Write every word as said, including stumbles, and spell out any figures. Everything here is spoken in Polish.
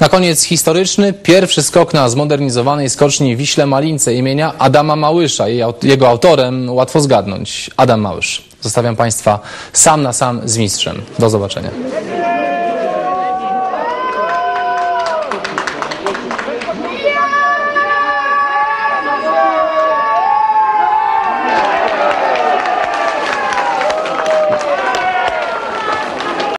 Na koniec historyczny pierwszy skok na zmodernizowanej skoczni Wiśle Malince imienia Adama Małysza. Jego autorem łatwo zgadnąć. Adam Małysz. Zostawiam Państwa sam na sam z mistrzem. Do zobaczenia.